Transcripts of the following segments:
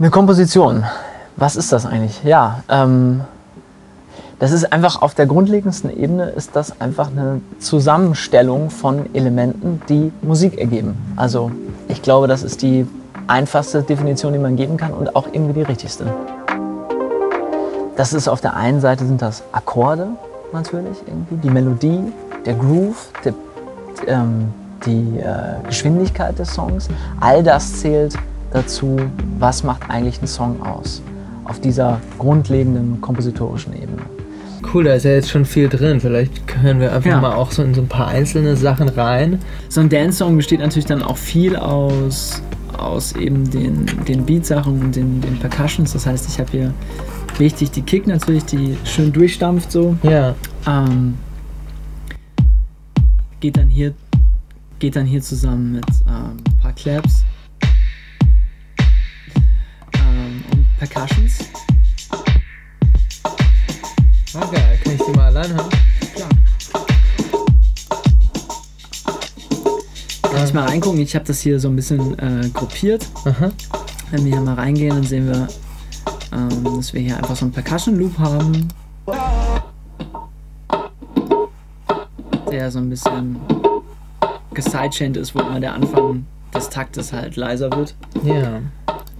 Eine Komposition. Was ist das eigentlich? Ja, das ist einfach auf der grundlegendsten Ebene ist das einfach eine Zusammenstellung von Elementen, die Musik ergeben. Also ich glaube, das ist die einfachste Definition, die man geben kann und auch irgendwie die richtigste. Das ist auf der einen Seite sind das Akkorde natürlich, irgendwie, die Melodie, der Groove, die Geschwindigkeit des Songs. All das zählt dazu, was macht eigentlich ein Song aus, auf dieser grundlegenden kompositorischen Ebene. Cool, da ist ja jetzt schon viel drin. Vielleicht können wir einfach mal auch so in so ein paar einzelne Sachen rein. So ein Dance-Song besteht natürlich dann auch viel aus eben den Beat-Sachen und den Percussions. Das heißt, ich habe hier wichtig die Kick natürlich, die schön durchstampft so. Ja. Geht dann hier zusammen mit ein paar Claps. Percussions. Ah geil, kann ich die mal allein hören? Klar. Kann ich mal reingucken? Ich habe das hier so ein bisschen gruppiert. Aha. Wenn wir hier mal reingehen, dann sehen wir, dass wir hier einfach so einen Percussion-Loop haben. Der so ein bisschen gesidechained ist, wo immer der Anfang des Taktes halt leiser wird. Ja. Yeah.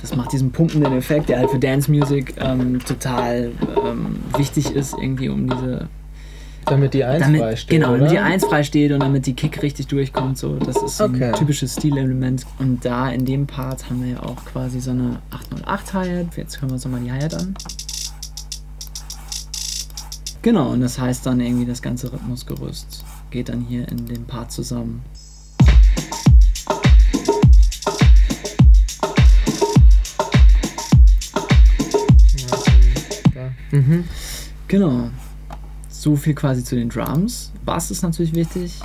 Das macht diesen pumpenden Effekt, der halt für Dance Music total wichtig ist, irgendwie um diese. Damit die 1 frei steht. Genau, damit die 1 frei steht und damit die Kick richtig durchkommt. So. Das ist ein typisches Stilelement. Und da in dem Part haben wir ja auch quasi so eine 808 Hi-Hat. Jetzt hören wir uns nochmal die Hi-Hat an. Genau, und das heißt dann irgendwie, das ganze Rhythmusgerüst geht dann hier in dem Part zusammen. Mhm. Genau. So viel quasi zu den Drums. Bass ist natürlich wichtig.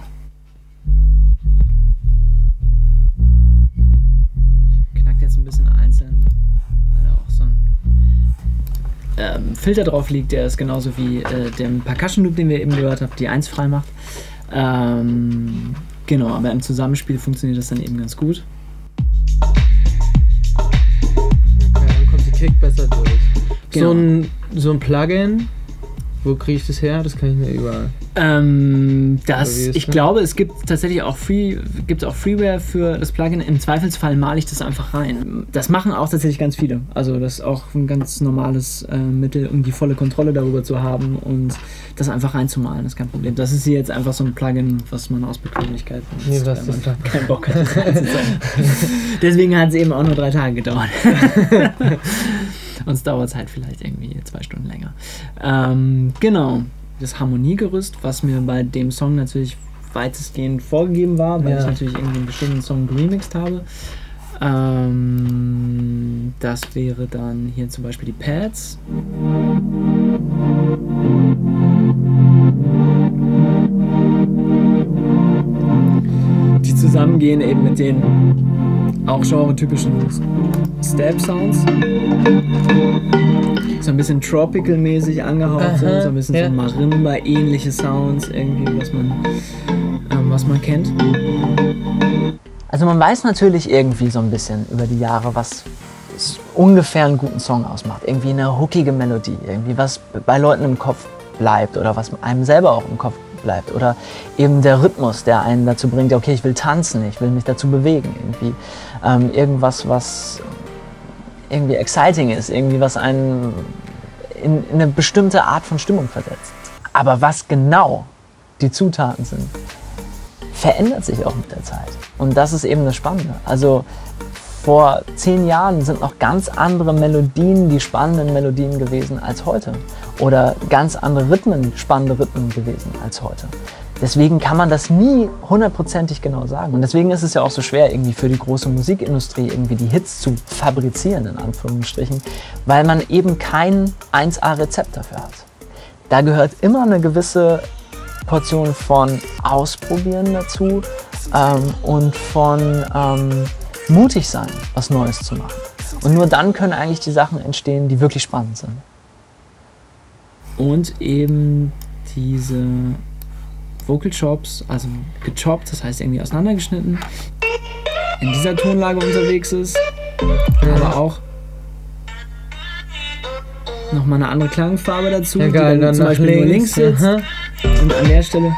Knackt jetzt ein bisschen einzeln, weil da auch so ein Filter drauf liegt, der ist genauso wie dem Percussion Loop, den wir eben gehört haben, die 1 frei macht. Genau, aber im Zusammenspiel funktioniert das dann eben ganz gut. Okay, dann kommt die Kick besser durch. Genau. So ein Plugin, wo kriege ich das her? Das kann ich mir überall. Ich glaube, es gibt tatsächlich auch Freeware für das Plugin. Im Zweifelsfall male ich das einfach rein. Das machen auch tatsächlich ganz viele. Also das ist auch ein ganz normales Mittel, um die volle Kontrolle darüber zu haben und das einfach reinzumalen, ist kein Problem. Das ist hier jetzt einfach so ein Plugin, was man aus Bequemlichkeit nutzt, was man keinen Bock hat, das reinzusammeln. Deswegen hat es eben auch nur 3 Tage gedauert. Uns dauert es halt vielleicht irgendwie 2 Stunden länger. Genau, das Harmoniegerüst, was mir bei dem Song natürlich weitestgehend vorgegeben war, weil ich natürlich irgendwie einen bestimmten Song geremixt habe. Das wäre dann hier zum Beispiel die Pads. Die zusammengehen eben mit den auch genretypischen Stab-Sounds. So ein bisschen Tropical-mäßig angehaucht, so ein bisschen so Marimba-ähnliche Sounds, irgendwie, was man kennt. Also man weiß natürlich irgendwie so ein bisschen über die Jahre, was ungefähr einen guten Song ausmacht. Irgendwie eine hookige Melodie, irgendwie was bei Leuten im Kopf bleibt oder was einem selber auch im Kopf bleibt. Oder eben der Rhythmus, der einen dazu bringt, okay, ich will tanzen, ich will mich dazu bewegen. Irgendwie irgendwas, was irgendwie exciting ist, irgendwie was einen in eine bestimmte Art von Stimmung versetzt. Aber was genau die Zutaten sind, verändert sich auch mit der Zeit. Und das ist eben das Spannende. Also vor 10 Jahren sind noch ganz andere Melodien die spannenden Melodien gewesen als heute. Oder ganz andere Rhythmen, spannende Rhythmen gewesen als heute. Deswegen kann man das nie hundertprozentig genau sagen. Und deswegen ist es ja auch so schwer, irgendwie für die große Musikindustrie irgendwie die Hits zu fabrizieren, in Anführungsstrichen, weil man eben kein 1A-Rezept dafür hat. Da gehört immer eine gewisse Portion von Ausprobieren dazu und von mutig sein, was Neues zu machen. Und nur dann können eigentlich die Sachen entstehen, die wirklich spannend sind. Und eben diese Vocal Chops, also gechoppt, das heißt irgendwie auseinandergeschnitten, in dieser Tonlage unterwegs ist, aber auch nochmal eine andere Klangfarbe dazu, ja, geil, die dann zum Beispiel links sitzt. Aha. Und an der Stelle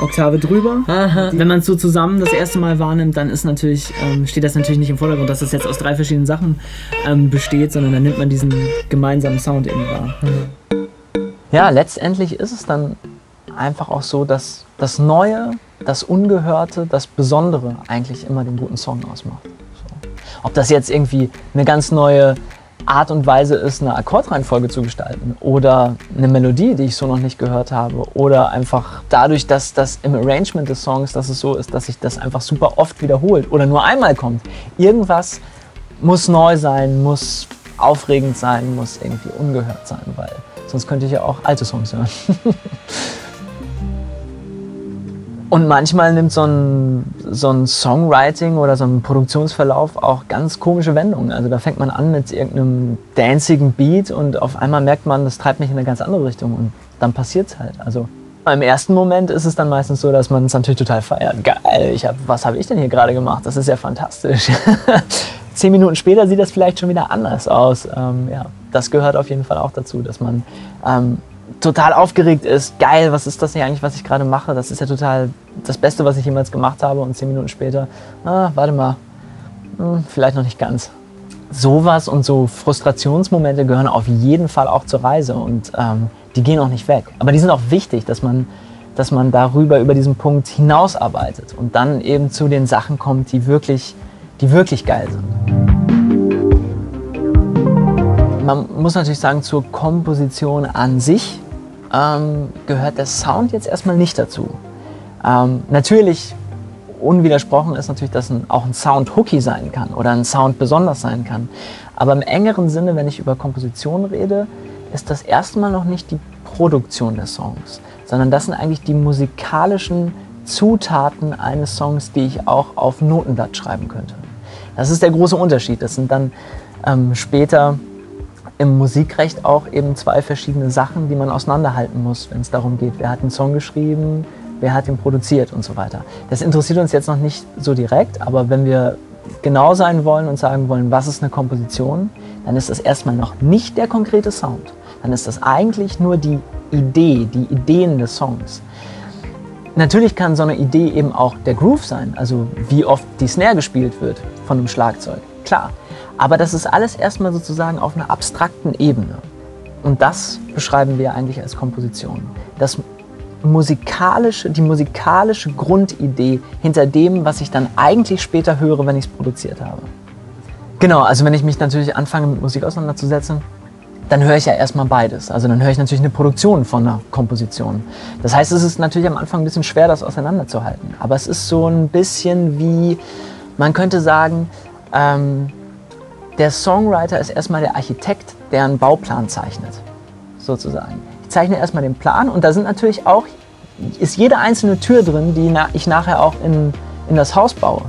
Oktave drüber. Aha. Wenn man es so zusammen das erste Mal wahrnimmt, dann ist natürlich, steht das natürlich nicht im Vordergrund, dass das jetzt aus drei verschiedenen Sachen besteht, sondern dann nimmt man diesen gemeinsamen Sound eben wahr. Ja, letztendlich ist es dann einfach auch so, dass das Neue, das Ungehörte, das Besondere eigentlich immer den guten Song ausmacht. So. Ob das jetzt irgendwie eine ganz neue Art und Weise ist, eine Akkordreihenfolge zu gestalten oder eine Melodie, die ich so noch nicht gehört habe, oder einfach dadurch, dass das im Arrangement des Songs, dass es so ist, dass sich das einfach super oft wiederholt oder nur einmal kommt. Irgendwas muss neu sein, muss aufregend sein, muss irgendwie ungehört sein, weil sonst könnte ich ja auch alte Songs hören. Und manchmal nimmt so ein Songwriting oder so ein Produktionsverlauf auch ganz komische Wendungen. Also da fängt man an mit irgendeinem dancigen Beat und auf einmal merkt man, das treibt mich in eine ganz andere Richtung und dann passiert's halt. Also im ersten Moment ist es dann meistens so, dass man es natürlich total feiert. Geil, was habe ich denn hier gerade gemacht? Das ist ja fantastisch. 10 Minuten später sieht das vielleicht schon wieder anders aus. Ja, das gehört auf jeden Fall auch dazu, dass man total aufgeregt ist. Geil, was ist das hier eigentlich, was ich gerade mache? Das ist ja total das Beste, was ich jemals gemacht habe. Und 10 Minuten später, warte mal, vielleicht noch nicht ganz. Sowas und so Frustrationsmomente gehören auf jeden Fall auch zur Reise und die gehen auch nicht weg. Aber die sind auch wichtig, dass man darüber, über diesen Punkt hinausarbeitet und dann eben zu den Sachen kommt, die wirklich geil sind. Man muss natürlich sagen, zur Komposition an sich gehört der Sound jetzt erstmal nicht dazu. Natürlich, unwidersprochen ist natürlich, dass auch ein Sound hooky sein kann oder ein Sound besonders sein kann. Aber im engeren Sinne, wenn ich über Komposition rede, ist das erstmal noch nicht die Produktion des Songs, sondern das sind eigentlich die musikalischen Zutaten eines Songs, die ich auch auf Notenblatt schreiben könnte. Das ist der große Unterschied. Das sind dann später im Musikrecht auch eben zwei verschiedene Sachen, die man auseinanderhalten muss, wenn es darum geht, wer hat einen Song geschrieben, wer hat ihn produziert und so weiter. Das interessiert uns jetzt noch nicht so direkt, aber wenn wir genau sein wollen und sagen wollen, was ist eine Komposition, dann ist das erstmal noch nicht der konkrete Sound. Dann ist das eigentlich nur die Idee, die Ideen des Songs. Natürlich kann so eine Idee eben auch der Groove sein, also wie oft die Snare gespielt wird von einem Schlagzeug, klar. Aber das ist alles erstmal sozusagen auf einer abstrakten Ebene. Und das beschreiben wir eigentlich als Komposition. Das musikalische, die musikalische Grundidee hinter dem, was ich dann eigentlich später höre, wenn ich es produziert habe. Genau, also wenn ich mich natürlich anfange, mit Musik auseinanderzusetzen, dann höre ich ja erstmal beides. Also dann höre ich natürlich eine Produktion von einer Komposition. Das heißt, es ist natürlich am Anfang ein bisschen schwer, das auseinanderzuhalten. Aber es ist so ein bisschen wie, man könnte sagen, der Songwriter ist erstmal der Architekt, der einen Bauplan zeichnet, sozusagen. Ich zeichne erstmal den Plan und da sind natürlich auch, ist jede einzelne Tür drin, die ich nachher auch in das Haus baue.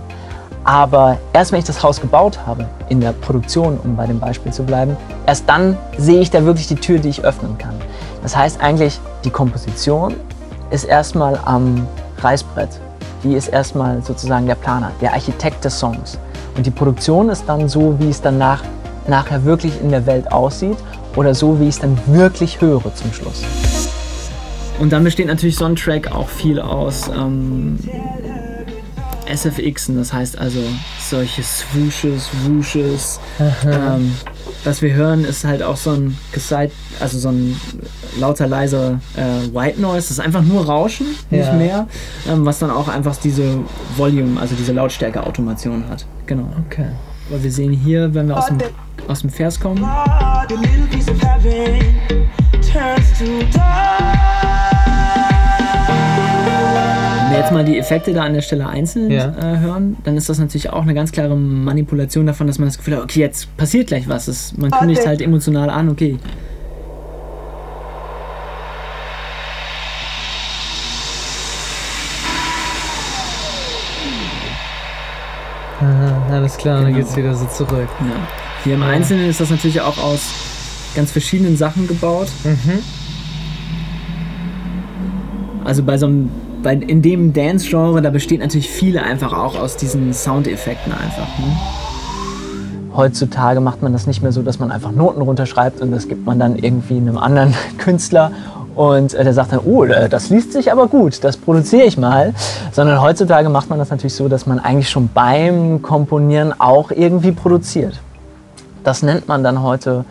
Aber erst wenn ich das Haus gebaut habe, in der Produktion, um bei dem Beispiel zu bleiben, erst dann sehe ich da wirklich die Tür, die ich öffnen kann. Das heißt eigentlich, die Komposition ist erstmal am Reißbrett. Die ist erstmal sozusagen der Planer, der Architekt des Songs. Und die Produktion ist dann so, wie es dann nachher wirklich in der Welt aussieht oder so, wie ich es dann wirklich höre zum Schluss. Und dann besteht natürlich so ein Track auch viel aus SFXen, das heißt also solche Swooshes, Whooshes. Was wir hören, ist halt auch so ein lauter, leiser White Noise. Das ist einfach nur Rauschen, nicht mehr, was dann auch einfach diese Volume, also diese Lautstärke-Automation hat. Genau. Okay. Aber wir sehen hier, wenn wir aus dem Vers kommen, wenn wir jetzt mal die Effekte da an der Stelle einzeln hören, dann ist das natürlich auch eine ganz klare Manipulation davon, dass man das Gefühl hat, okay, jetzt passiert gleich was. Man kündigt halt emotional an, okay. Aha, alles klar, genau. Dann geht's wieder so zurück. Ja. Hier im Einzelnen ist das natürlich auch aus ganz verschiedenen Sachen gebaut. Mhm. Also in dem Dance-Genre, da besteht natürlich viel einfach auch aus diesen Soundeffekten einfach. Ne? Heutzutage macht man das nicht mehr so, dass man einfach Noten runterschreibt und das gibt man dann irgendwie einem anderen Künstler und der sagt dann, oh, das liest sich aber gut, das produziere ich mal. Sondern heutzutage macht man das natürlich so, dass man eigentlich schon beim Komponieren auch irgendwie produziert. Das nennt man dann heute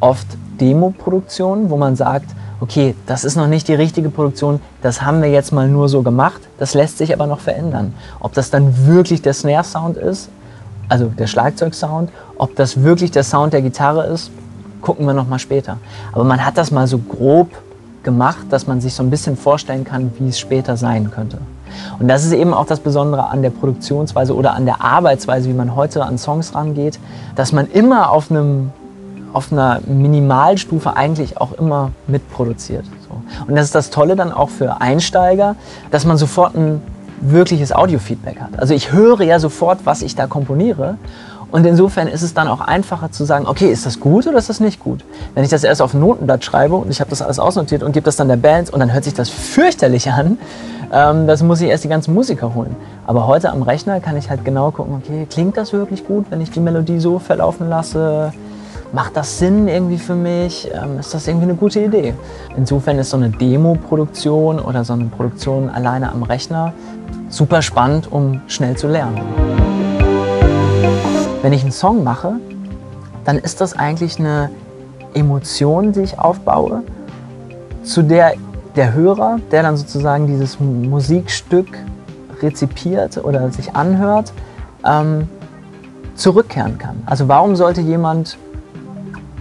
oft Demo-Produktion, wo man sagt, okay, das ist noch nicht die richtige Produktion, das haben wir jetzt mal nur so gemacht, das lässt sich aber noch verändern. Ob das dann wirklich der Snare-Sound ist, also der Schlagzeugsound, ob das wirklich der Sound der Gitarre ist, gucken wir noch mal später. Aber man hat das mal so grob gemacht, dass man sich so ein bisschen vorstellen kann, wie es später sein könnte. Und das ist eben auch das Besondere an der Produktionsweise oder an der Arbeitsweise, wie man heute an Songs rangeht, dass man immer auf einer Minimalstufe eigentlich auch immer mitproduziert. Und das ist das Tolle dann auch für Einsteiger, dass man sofort ein wirkliches Audiofeedback hat. Also ich höre ja sofort, was ich da komponiere und insofern ist es dann auch einfacher zu sagen, okay, ist das gut oder ist das nicht gut? Wenn ich das erst auf ein Notenblatt schreibe und ich habe das alles ausnotiert und gebe das dann der Band und dann hört sich das fürchterlich an, das muss ich erst die ganzen Musiker holen. Aber heute am Rechner kann ich halt genau gucken, okay, klingt das wirklich gut, wenn ich die Melodie so verlaufen lasse? Macht das Sinn irgendwie für mich? Ist das irgendwie eine gute Idee? Insofern ist so eine Demo-Produktion oder so eine Produktion alleine am Rechner super spannend, um schnell zu lernen. Wenn ich einen Song mache, dann ist das eigentlich eine Emotion, die ich aufbaue, zu der der Hörer, der dann sozusagen dieses Musikstück rezipiert oder sich anhört, zurückkehren kann. Also warum sollte jemand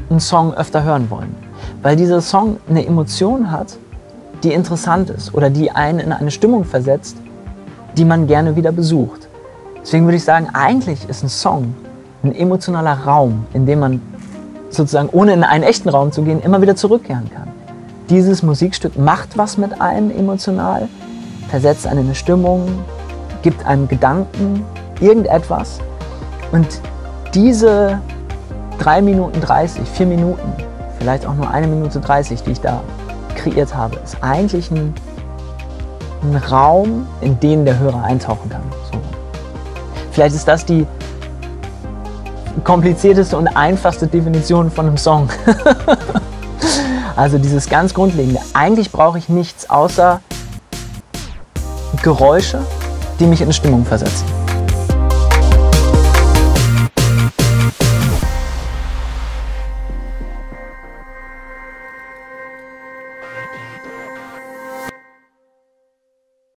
einen Song öfter hören wollen? Weil dieser Song eine Emotion hat, die interessant ist oder die einen in eine Stimmung versetzt, die man gerne wieder besucht. Deswegen würde ich sagen, eigentlich ist ein Song ein emotionaler Raum, in dem man sozusagen, ohne in einen echten Raum zu gehen, immer wieder zurückkehren kann. Dieses Musikstück macht was mit einem emotional, versetzt einen in eine Stimmung, gibt einem Gedanken, irgendetwas. Und diese 3 Minuten 30, 4 Minuten, vielleicht auch nur 1 Minute 30, die ich da kreiert habe, ist eigentlich ein Raum, in den der Hörer eintauchen kann. So. Vielleicht ist das die komplizierteste und einfachste Definition von einem Song. Also dieses ganz Grundlegende. Eigentlich brauche ich nichts außer Geräusche, die mich in Stimmung versetzen.